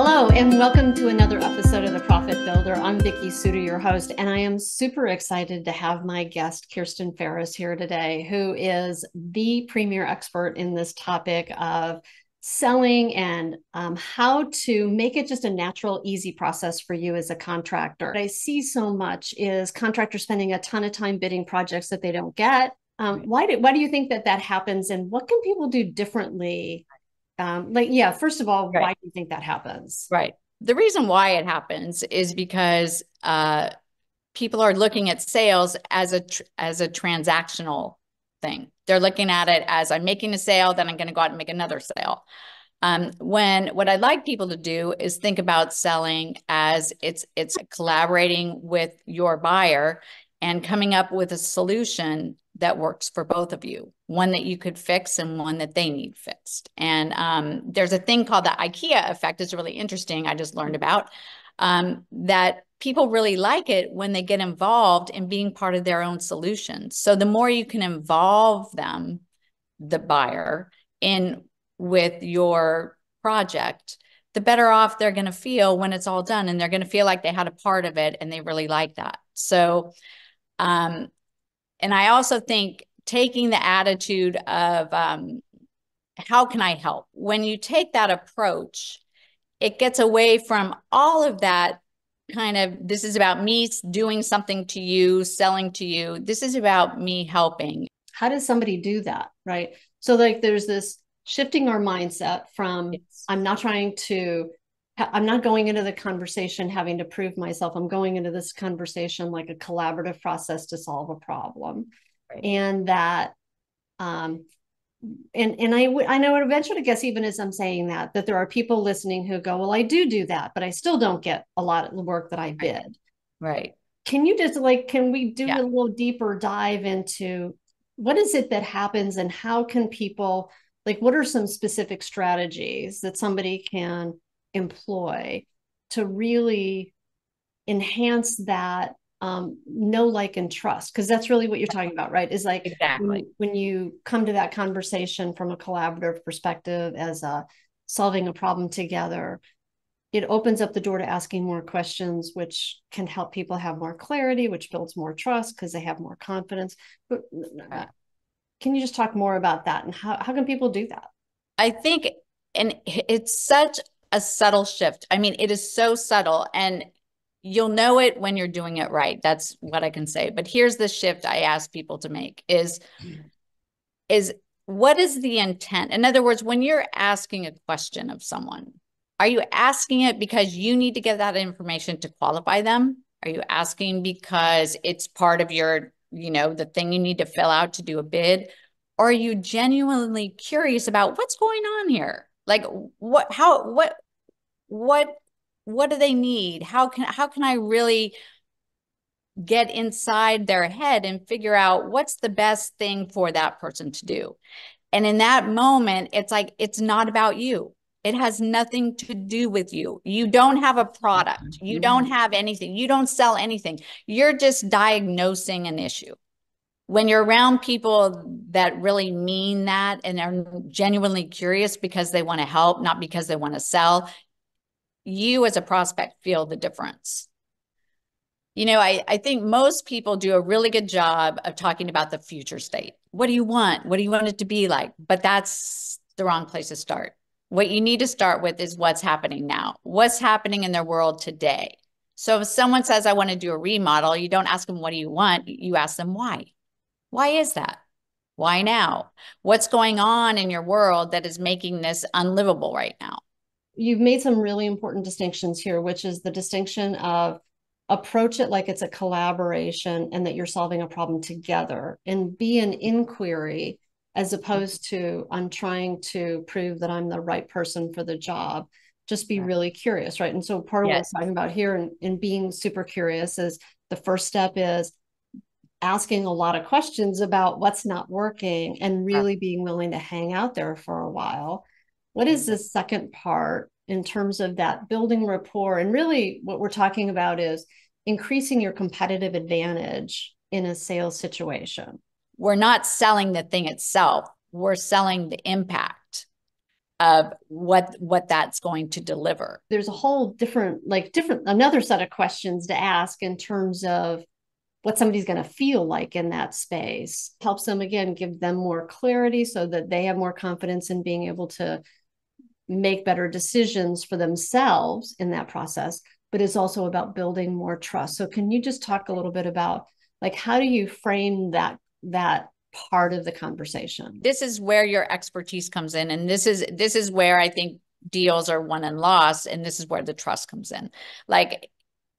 Hello, and welcome to another episode of The Profit Builder. I'm Vicki Suiter, your host, and I am super excited to have my guest, Kristen Farris, here today, who is the premier expert in this topic of selling and how to make it just a natural, easy process for you as a contractor. What I see so much is contractors spending a ton of time bidding projects that they don't get. Why do you think that happens, and what can people do differently? First of all, why do you think that happens? Right. The reason why it happens is because people are looking at sales as a transactional thing. They're looking at it as I'm making a sale, then I'm going to go out and make another sale. What I'd like people to do is think about selling as it's collaborating with your buyer and coming up with a solution that works for both of you, one that you could fix and one that they need fixed. And there's a thing called the IKEA effect. It's really interesting. I just learned about that people really like it when they get involved in being part of their own solutions. So the more you can involve them, the buyer, in with your project, the better off they're going to feel when it's all done. And they're going to feel like they had a part of it and they really like that. So, and I also think taking the attitude of how can I help? When you take that approach, it gets away from all of that kind of, this is about me doing something to you, selling to you. This is about me helping. How does somebody do that, right? So like there's this shifting our mindset from I'm not going into the conversation having to prove myself. I'm going into this conversation like a collaborative process to solve a problem. Right. And that, and I know I would venture to guess, even as I'm saying that, that there are people listening who go, well, I do that, but I still don't get a lot of the work that I did. Right. Can you just can we do a little deeper dive into what is it that happens and how can people, what are some specific strategies that somebody can employ to really enhance that know, like, and trust? Because that's really what you're talking about, right? Is like exactly when you come to that conversation from a collaborative perspective as a solving a problem together, it opens up the door to asking more questions, which can help people have more clarity, which builds more trust because they have more confidence. But can you just talk more about that and how can people do that? I think, and it's such a subtle shift. I mean, it is so subtle and you'll know it when you're doing it right. That's what I can say. But here's the shift I ask people to make is what is the intent? In other words, when you're asking a question of someone, are you asking it because you need to get that information to qualify them? Are you asking because it's part of your, the thing you need to fill out to do a bid? Or are you genuinely curious about what's going on here? Like what do they need? How can I really get inside their head and figure out what's the best thing for that person to do? And in that moment, it's like, it's not about you. It has nothing to do with you. You don't have a product. You don't have anything. You don't sell anything. You're just diagnosing an issue. When you're around people that really mean that and are genuinely curious because they want to help, not because they want to sell, you as a prospect feel the difference. I think most people do a really good job of talking about the future state. What do you want? What do you want it to be like? But that's the wrong place to start. What you need to start with is what's happening now. What's happening in their world today? So if someone says, I want to do a remodel, you don't ask them, what do you want? You ask them why. Why is that? Why now? What's going on in your world that is making this unlivable right now? You've made some really important distinctions here, which is the distinction of approach it like it's a collaboration and that you're solving a problem together, and be an inquiry as opposed to I'm trying to prove that I'm the right person for the job. Just be really curious, right? And so part of what I'm talking about here and being super curious is the first step is asking a lot of questions about what's not working and really being willing to hang out there for a while. What is the second part in terms of that building rapport? And really what we're talking about is increasing your competitive advantage in a sales situation. We're not selling the thing itself. We're selling the impact. of what that's going to deliver. There's a whole different, another set of questions to ask in terms of what somebody's going to feel like in that space. Helps them, again, give them more clarity so that they have more confidence in being able to make better decisions for themselves in that process, but it's also about building more trust. So can you just talk a little bit about how do you frame that part of the conversation? This is where your expertise comes in. And this is where I think deals are won and lost. And this is where the trust comes in. Like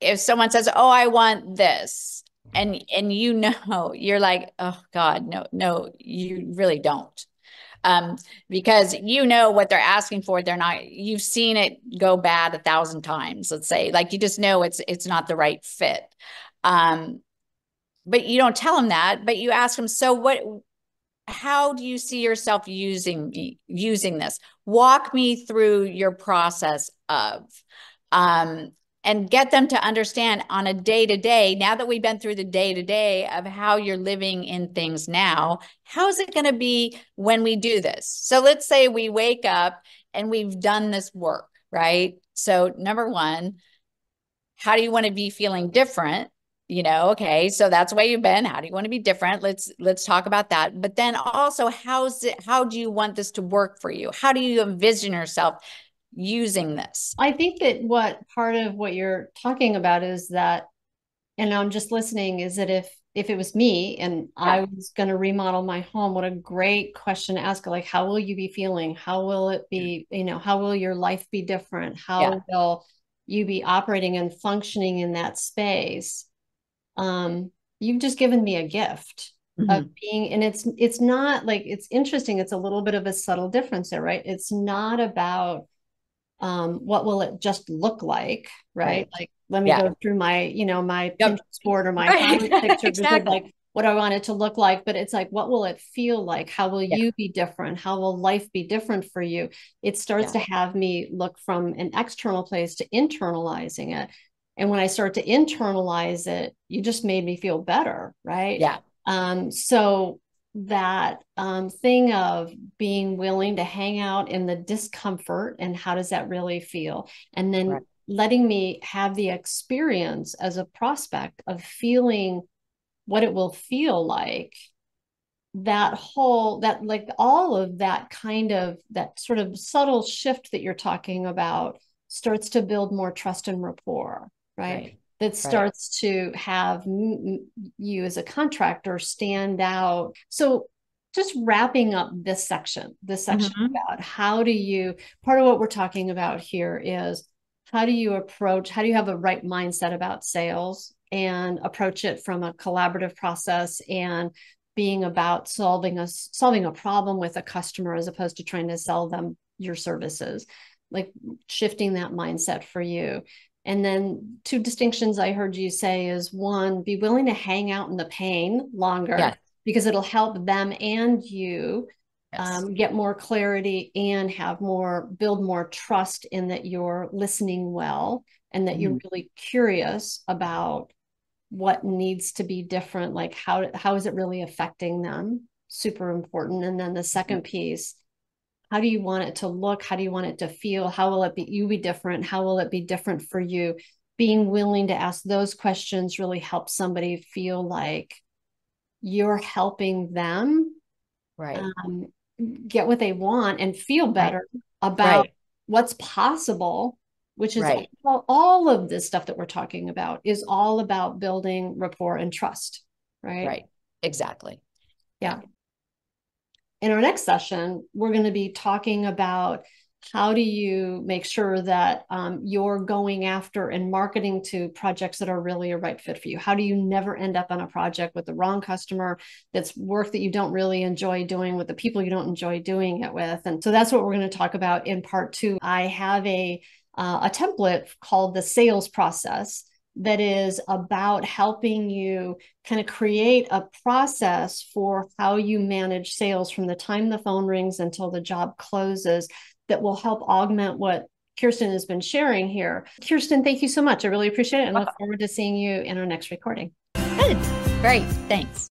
if someone says, oh, I want this, and you're like, oh God, no, you really don't. Because you know what they're asking for. They're not, you've seen it go bad 1,000 times, let's say, you just know it's not the right fit. But you don't tell them that, but you ask them, so how do you see yourself using this? Walk me through your process of, and get them to understand on a day-to-day, now that we've been through the day-to-day of how you're living in things now, how is it going to be when we do this? So let's say we wake up and we've done this work, right? So number one, how do you want to be feeling different? Okay, so that's where you've been. How do you want to be different? Let's talk about that. But then also, how do you want this to work for you? How do you envision yourself using this? I think that what part of what you're talking about is that, and I'm just listening, is that if it was me and I was going to remodel my home, what a great question to ask. How will you be feeling? How will it be, how will your life be different? How will you be operating and functioning in that space? You've just given me a gift of being, and it's not it's interesting. It's a little bit of a subtle difference there, right? It's not about, what will it just look like, right? Let me go through my, my Pinterest board or my picture, exactly. What I want it to look like, but it's what will it feel like? How will you be different? How will life be different for you? It starts to have me look from an external place to internalizing it. And when I start to internalize it, you just made me feel better, right? Yeah. So that thing of being willing to hang out in the discomfort and how does that really feel? And then letting me have the experience as a prospect of feeling what it will feel like. That whole, all of that kind of, that sort of subtle shift that you're talking about starts to build more trust and rapport. Right. That starts to have you as a contractor stand out. So just wrapping up this section about part of what we're talking about here is how do you have a right mindset about sales and approach it from a collaborative process and being about solving a problem with a customer as opposed to trying to sell them your services, shifting that mindset for you. And then two distinctions I heard you say is one, be willing to hang out in the pain longer because it'll help them and you get more clarity and build more trust in that you're listening well and that you're really curious about what needs to be different. How is it really affecting them? Super important. And then the second piece, how do you want it to look? How do you want it to feel? How will it be? You be different? How will it be different for you? Being willing to ask those questions really helps somebody feel like you're helping them get what they want and feel better about what's possible, which is all of this stuff that we're talking about is all about building rapport and trust, right? Right. Exactly. Yeah. In our next session, we're going to be talking about how do you make sure that you're going after and marketing to projects that are really a right fit for you? How do you never end up on a project with the wrong customer that's work that you don't really enjoy doing with the people you don't enjoy doing it with? And so that's what we're going to talk about in part 2. I have a template called the sales process that is about helping you kind of create a process for how you manage sales from the time the phone rings until the job closes that will help augment what Kristen has been sharing here. Kristen, thank you so much. I really appreciate it and look forward to seeing you in our next recording. Good. Great. Thanks.